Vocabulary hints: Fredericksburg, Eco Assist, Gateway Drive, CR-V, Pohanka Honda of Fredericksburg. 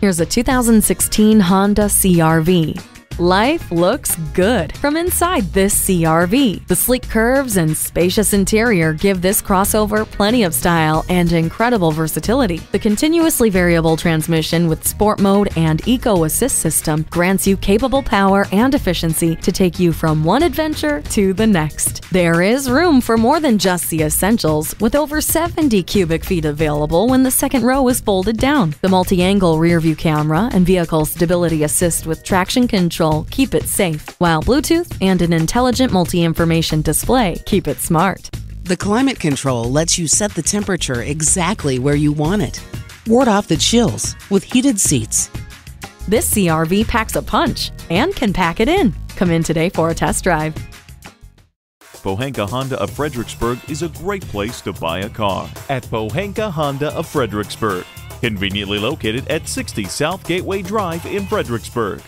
Here's a 2016 Honda CR-V. Life looks good from inside this CR-V. The sleek curves and spacious interior give this crossover plenty of style and incredible versatility. The continuously variable transmission with Sport Mode and Eco Assist system grants you capable power and efficiency to take you from one adventure to the next. There is room for more than just the essentials, with over 70 cubic feet available when the second row is folded down. The multi-angle rear-view camera and vehicle stability assist with traction control keep it safe, while Bluetooth and an intelligent multi-information display keep it smart. The climate control lets you set the temperature exactly where you want it. Ward off the chills with heated seats. This CR-V packs a punch and can pack it in. Come in today for a test drive. Pohanka Honda of Fredericksburg is a great place to buy a car. At Pohanka Honda of Fredericksburg. Conveniently located at 60 South Gateway Drive in Fredericksburg.